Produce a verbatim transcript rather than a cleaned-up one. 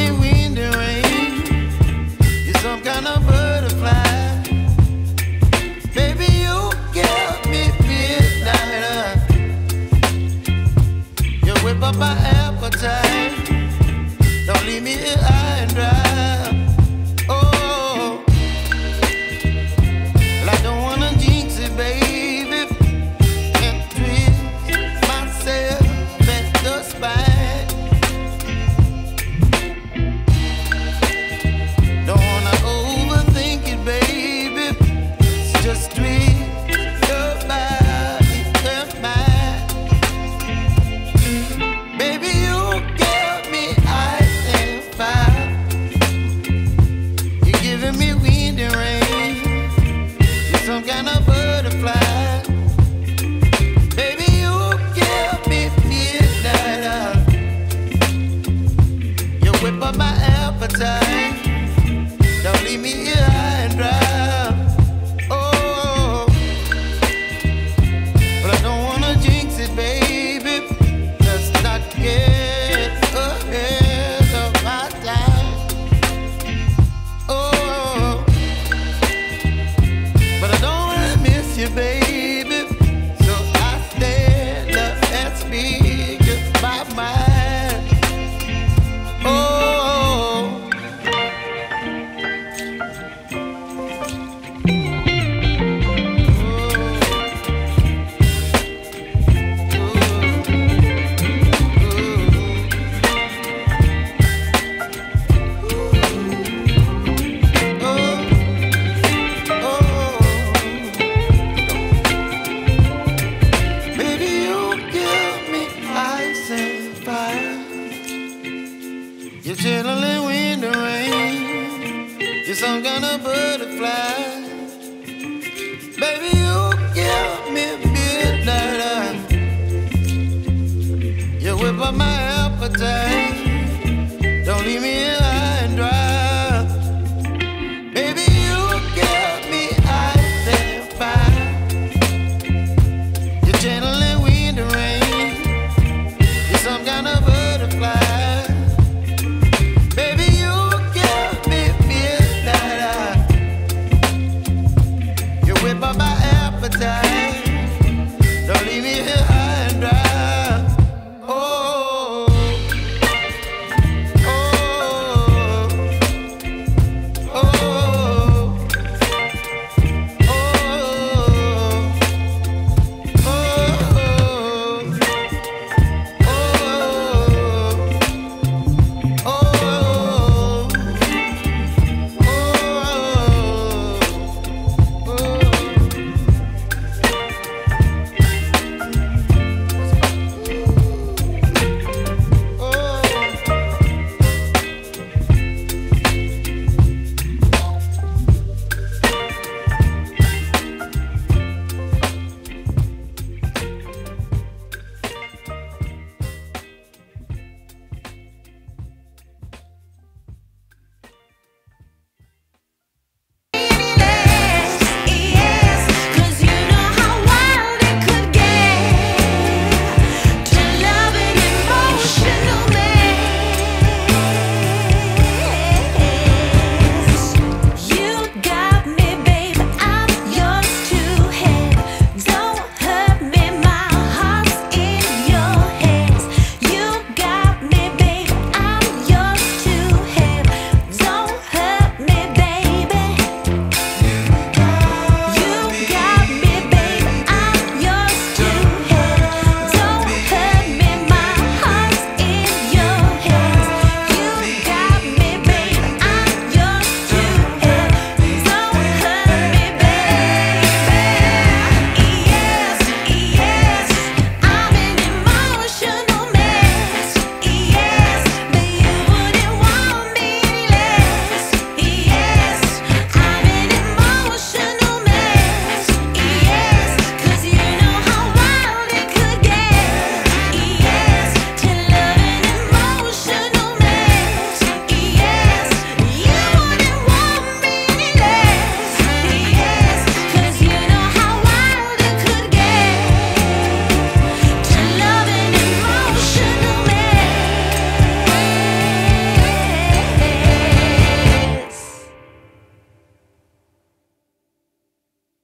me wind and rain. You're some kind of butterfly. Baby, you give me midnight. You whip up my appetite. Don't leave me here high and dry. Don't leave me here high and dry. Oh, but I don't wanna jinx it, baby. Let's not get ahead of my time. Oh, but I don't wanna miss you, baby. So I stand up and speak just my mind. You're chilling when the rain. You're some kind of butterfly. Baby, you give me midnight. You whip up my appetite.